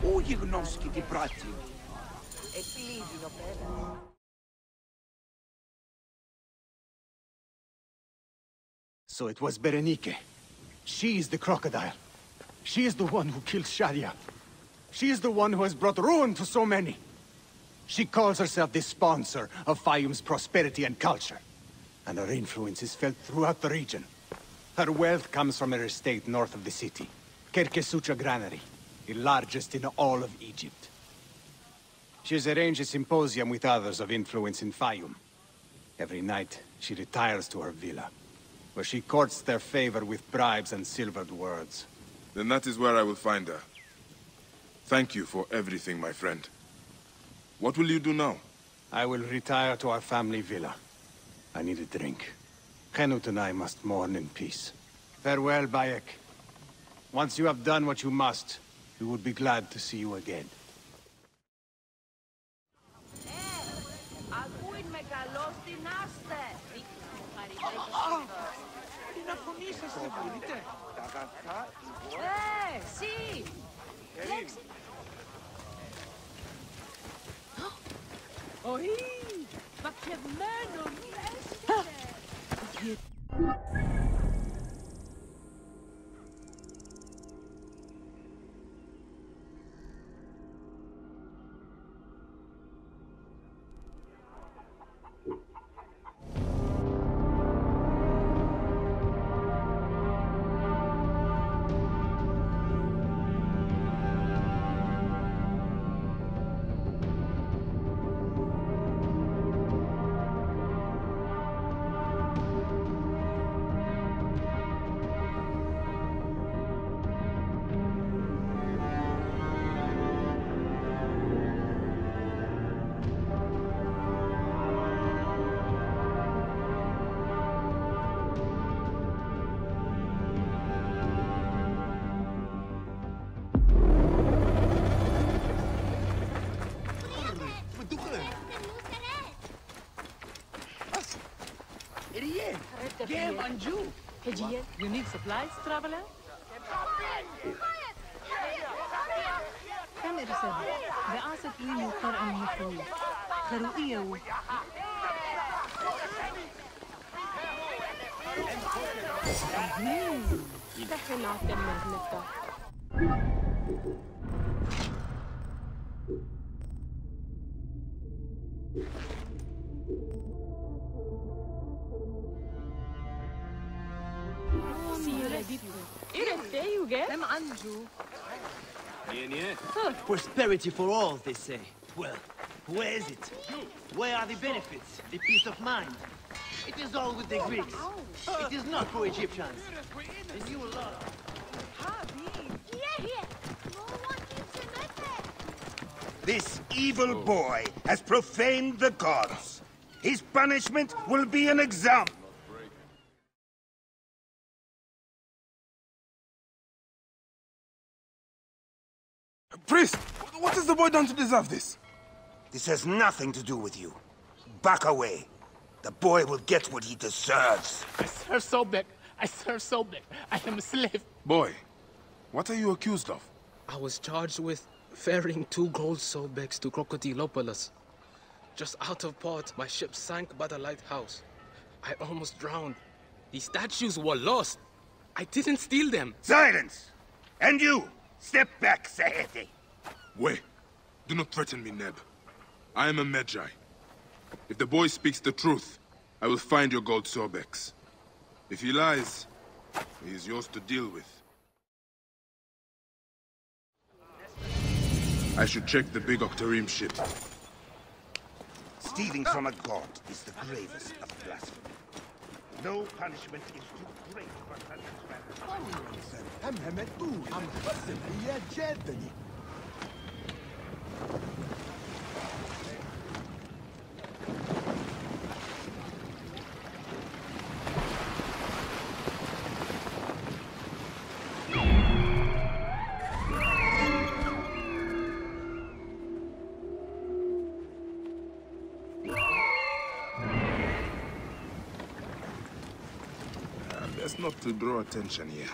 Πού γιγνώσκει την πράτη. Επιλύει το πέρα. So it was Berenike. She is the crocodile. She is the one who killed Shadia. She is the one who has brought ruin to so many. She calls herself the sponsor of Fayum's prosperity and culture. And her influence is felt throughout the region. Her wealth comes from her estate north of the city. Kerkesucha Granary, the largest in all of Egypt. She's arranged a symposium with others of influence in Fayum. Every night, she retires to her villa, where she courts their favor with bribes and silvered words. Then that is where I will find her. Thank you for everything, my friend. What will you do now? I will retire to our family villa. I need a drink. Kenut and I must mourn in peace. Farewell, Bayek. Once you have done what you must, we would be glad to see you again. You need supplies, traveler? كم إرسال؟ بأسف إني قرأ المفروض خروقية و. دخلنا في المغنطة. Prosperity for all, they say. Well, where is it? Where are the benefits? The peace of mind? It is all with the Greeks. It is not for Egyptians. The new law. This evil boy has profaned the gods. His punishment will be an example. Priest, what has the boy done to deserve this? This has nothing to do with you. Back away. The boy will get what he deserves. I serve Sobek. I serve Sobek. I am a slave. Boy, what are you accused of? I was charged with ferrying 2 gold Sobeks to Crocodilopolis. Just out of port, my ship sank by the lighthouse. I almost drowned. The statues were lost. I didn't steal them. Silence! And you! Step back, Sahethe! Wait. Do not threaten me, Neb. I am a Medjay. If the boy speaks the truth, I will find your gold Sobeks. If he lies, he is yours to deal with. I should check the big Octarim ship. Stealing from a god is the gravest of blasphemy. No punishment is too great for punishment. Not to draw attention here.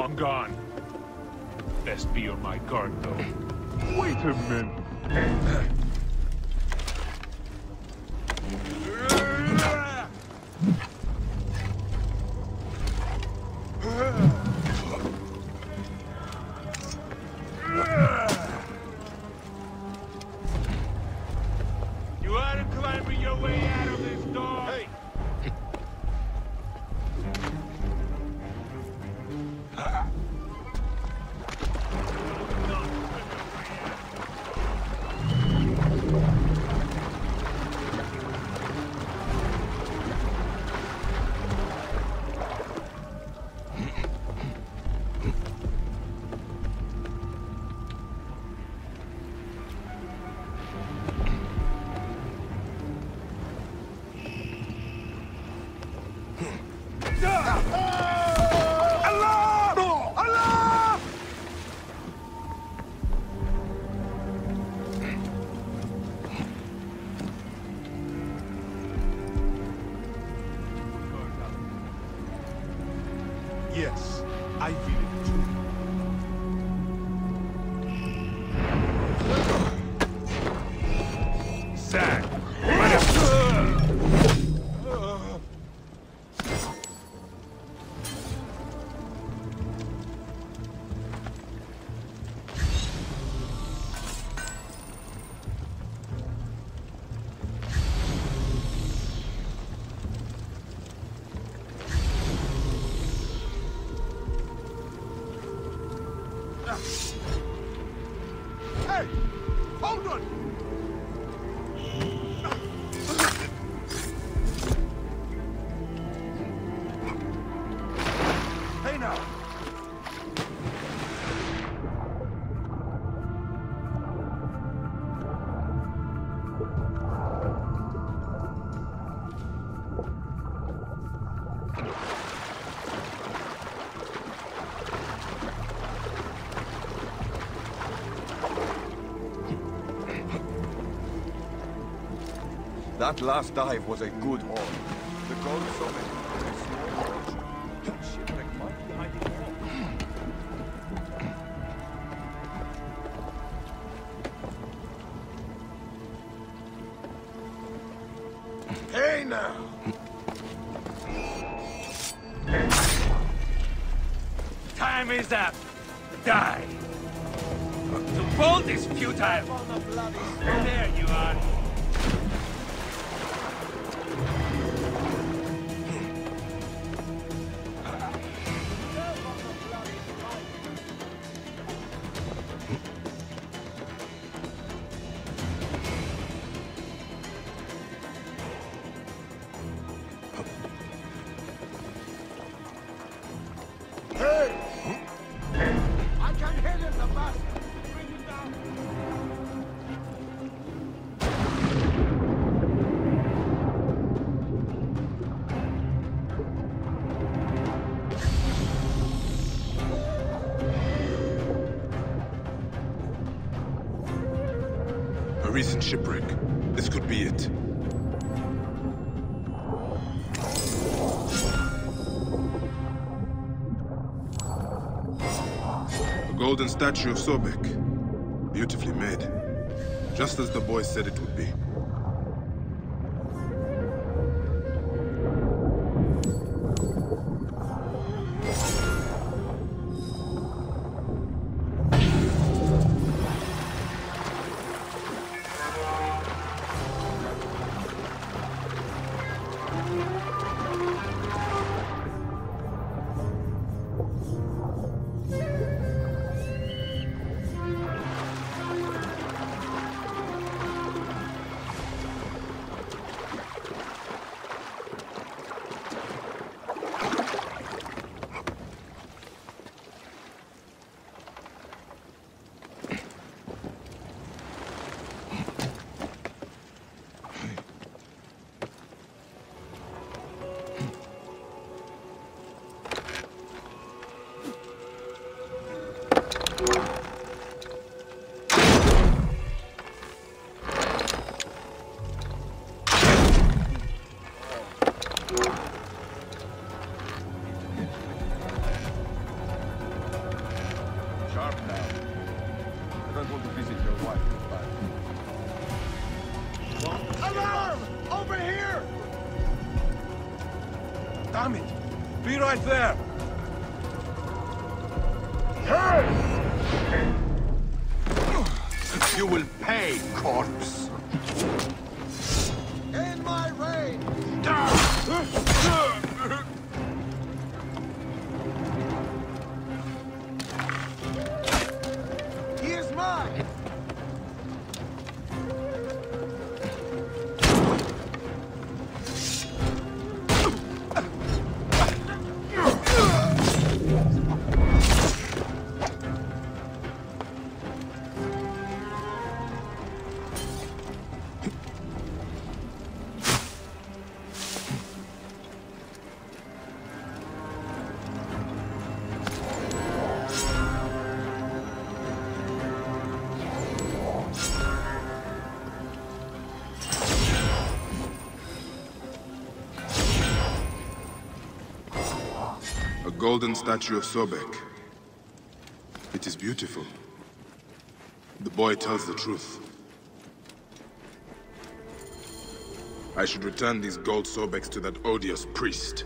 long gone. Best be on my guard, though. Wait a minute. That last dive was a good haul. The gold summit is a shipwreck might be hiding more. Hey now! Time is up. Die! The bolt is futile! There you are! Recent shipwreck. This could be it. The golden statue of Sobek. Beautifully made. Just as the boy said it would be. armed now. I don't want to visit your wife, but... Alarm! Over here! Damn it! Be right there! Hey! You will pay, corpse! In my reign! Golden statue of Sobek. It is beautiful. The boy tells the truth. I should return these gold Sobeks to that odious priest.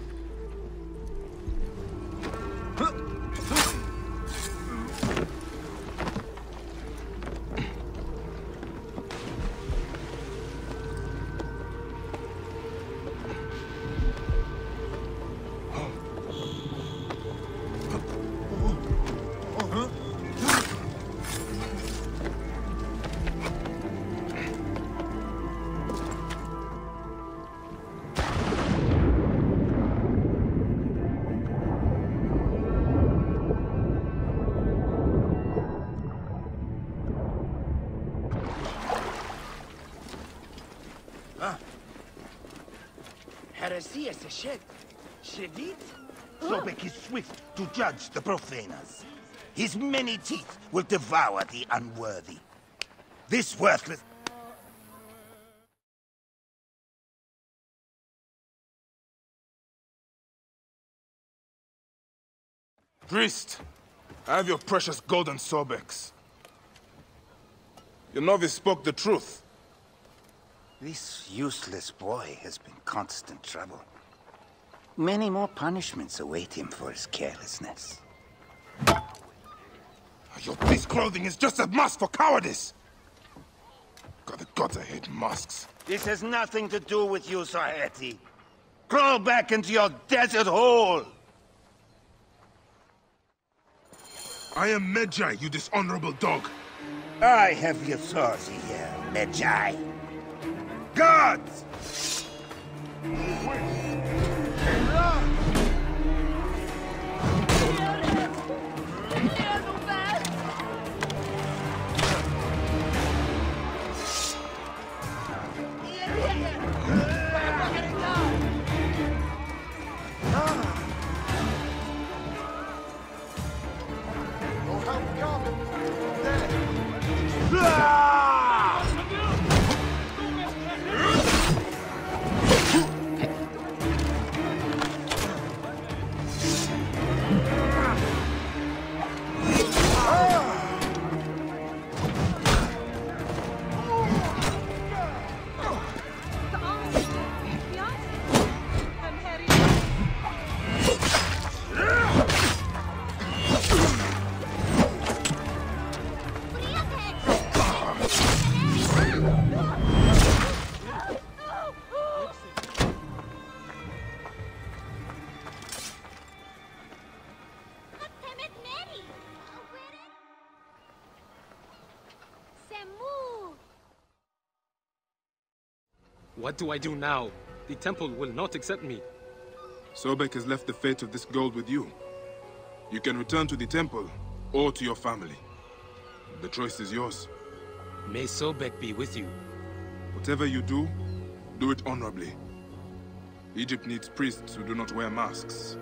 Sobek is swift to judge the profaners. His many teeth will devour the unworthy. This worthless... Priest, I have your precious golden Sobeks. Your novice spoke the truth. This useless boy has been constant trouble. Many more punishments await him for his carelessness. Your priest's clothing is just a mask for cowardice! God, the gods, I hate masks. This has nothing to do with you, Sahethe. Crawl back into your desert hole! I am Medjay, you dishonorable dog. I have your authority here, Medjay. Gods! What do I do now? The temple will not accept me. Sobek has left the fate of this gold with you. You can return to the temple, or to your family. The choice is yours. May Sobek be with you. Whatever you do it honorably. Egypt needs priests who do not wear masks.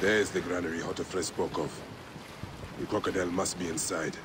There's the granary Hotephres spoke of. The crocodile must be inside.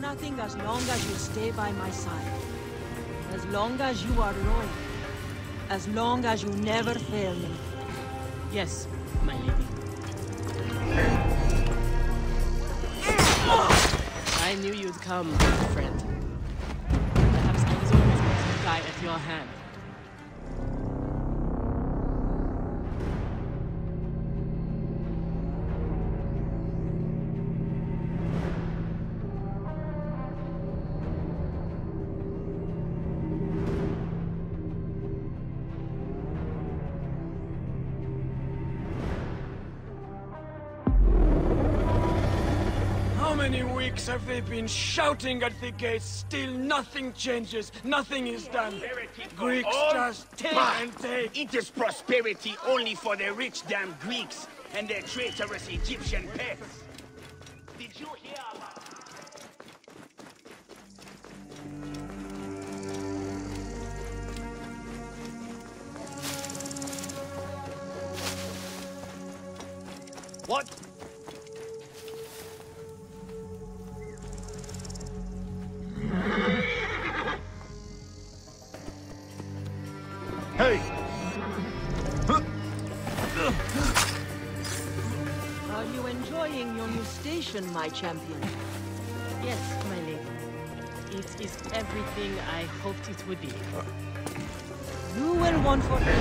Nothing as long as you stay by my side. As long as you are loyal. As long as you never fail me. Yes, my lady. I knew you'd come, friend. Perhaps I was always going to die at your hand. Have they been shouting at the gates? Still nothing changes, nothing is done. Greeks just take and take. It is prosperity only for the rich damn Greeks and their traitorous Egyptian pets. Did you hear about it? What? My champion. Yes, my lady. It is everything I hoped it would be. You will want for me.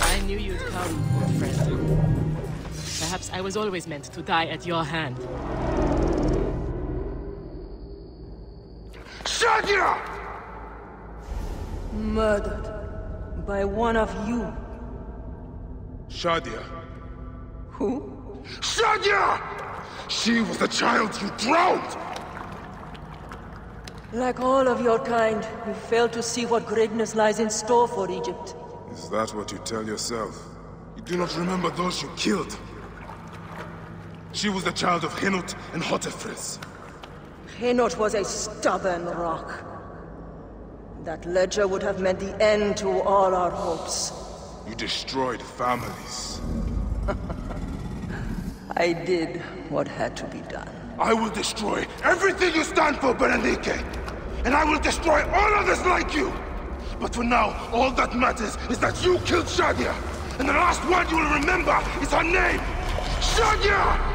I knew you'd come, old friend. Perhaps I was always meant to die at your hand. Shadia! Murdered by one of you. Shadia. Who? Shadia! She was the child you drowned! Like all of your kind, you fail to see what greatness lies in store for Egypt. Is that what you tell yourself? You do not remember those you killed. She was the child of Hinut and Hotephres. Hinut was a stubborn rock. That ledger would have meant the end to all our hopes. You destroyed families. I did what had to be done. I will destroy everything you stand for, Berenike! And I will destroy all others like you! But for now, all that matters is that you killed Shadia! And the last word you will remember is her name! Shadia!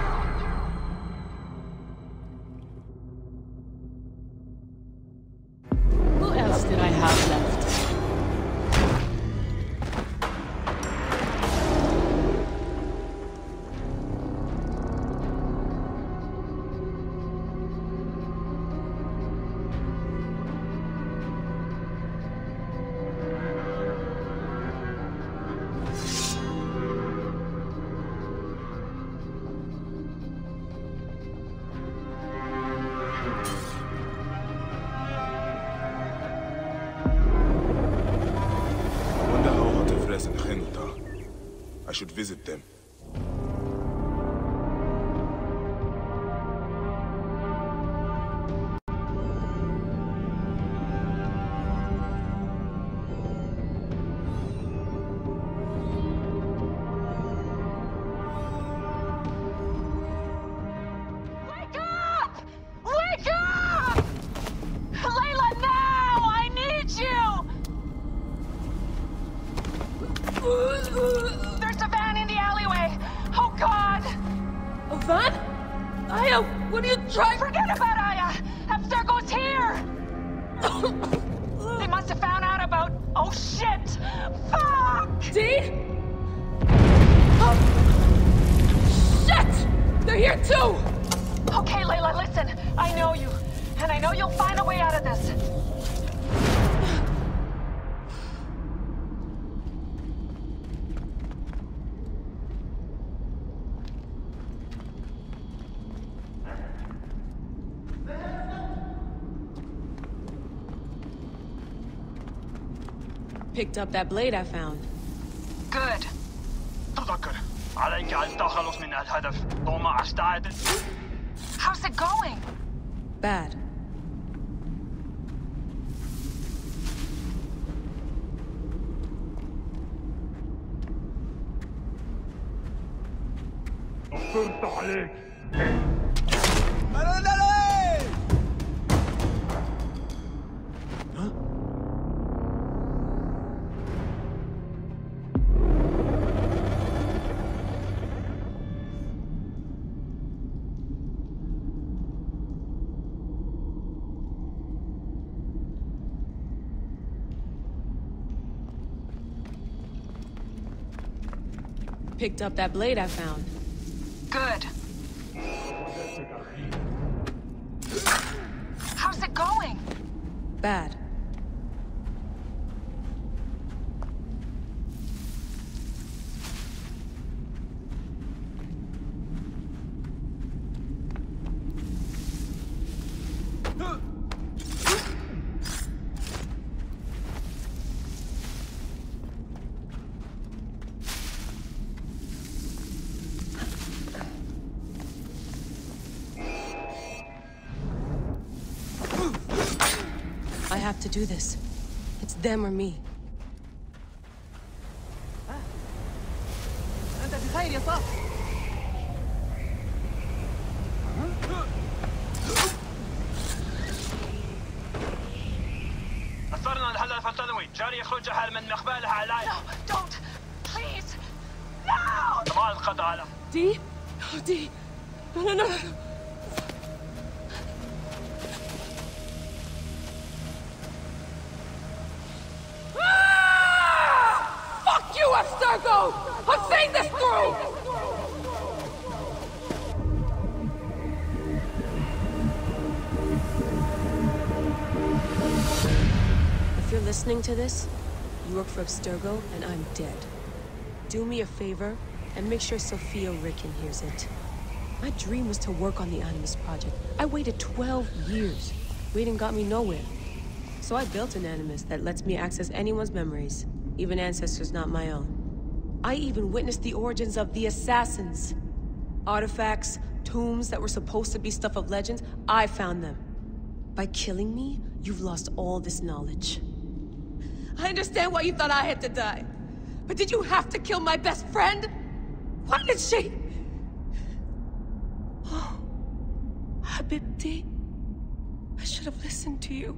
should visit them. Picked up that blade I found. Good. How's it going? Bad. Picked up that blade I found. Good. How's it going? Bad. Do this. It's them or me. Listening to this, you work for Abstergo and I'm dead. Do me a favor and make sure Sophia Ricken hears it. My dream was to work on the Animus project. I waited 12 years. Waiting got me nowhere. So I built an Animus that lets me access anyone's memories, even ancestors not my own. I even witnessed the origins of the Assassins. Artifacts, tombs that were supposed to be stuff of legends, I found them. By killing me, you've lost all this knowledge. I understand why you thought I had to die. But did you have to kill my best friend? Why did she? Oh, Habibti, I should have listened to you.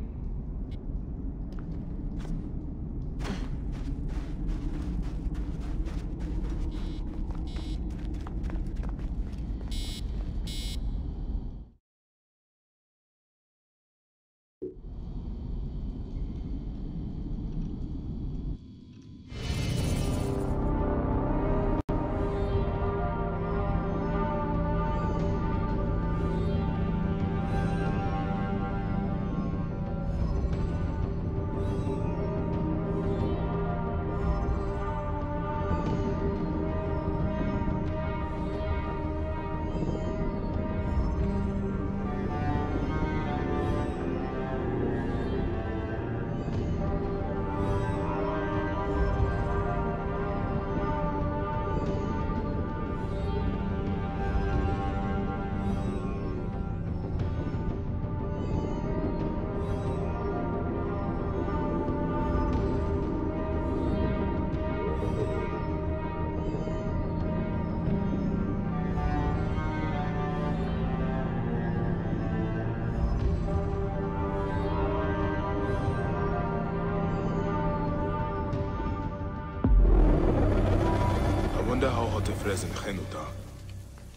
Hotephres and Kenut are.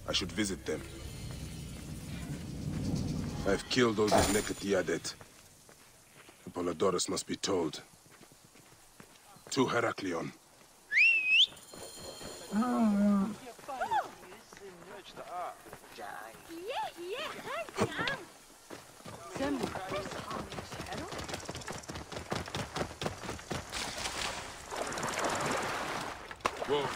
I should visit them. I've killed all these Nekatiadet. Apollodorus must be told. To Heraclion. Whoa.